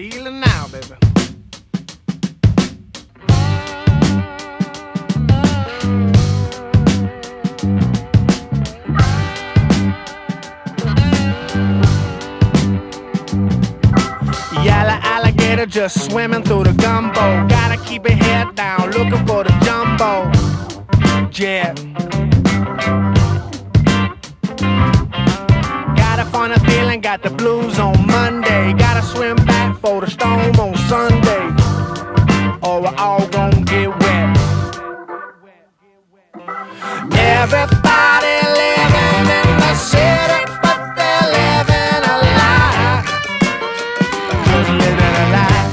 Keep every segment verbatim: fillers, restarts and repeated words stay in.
feeling now, baby. Yella alligator just swimming through the gumbo. Gotta keep your head down, looking for the jumbo jet. Got a funny feeling, got the blues on Monday. Gotta swim back for the storm on Sunday, or we're all gonna get wet. Everybody living in the city, but they're living a lie. They're living a lie.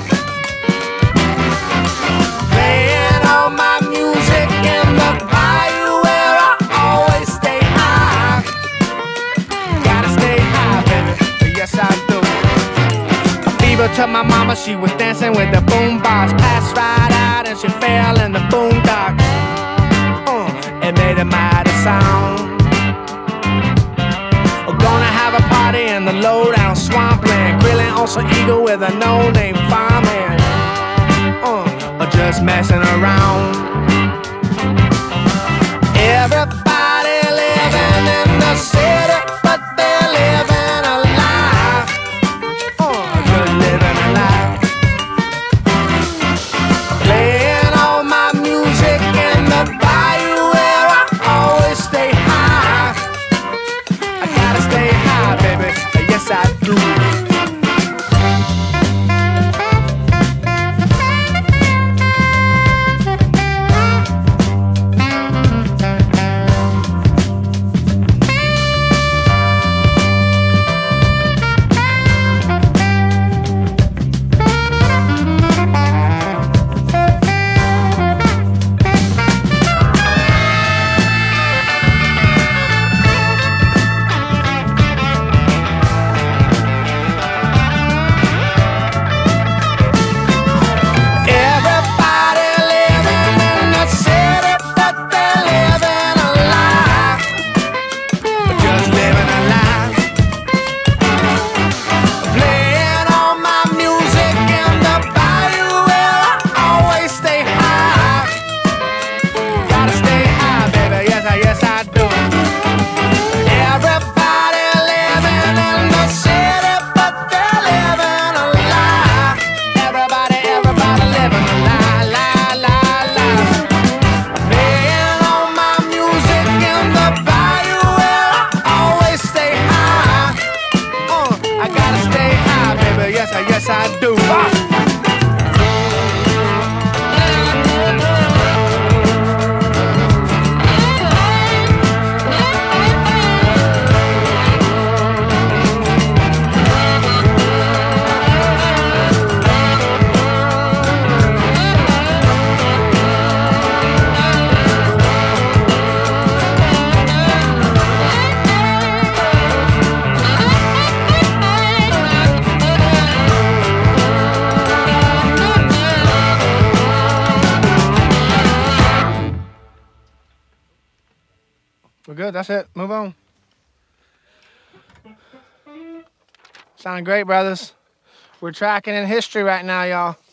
Playing all my music in the bayou where I always stay high. Gotta stay high, baby. Yes, I do. A fever to my mama, she was dancing with the boombox. Passed right out and she fell in the boondocks. It made a mighty sound. We're gonna have a party in the low-down swampland, grilling on some eagle with a no-name fireman, uh, or just messing around. Everybody living in the city, but they're living a lie. Uh, they're living a lie. Playing all my music in the bayou. Stay high. I gotta stay high, baby. Yes, I do. Yes, I do. Ah! We're good, that's it. Move on. Sounding great, brothers. We're tracking in history right now, y'all.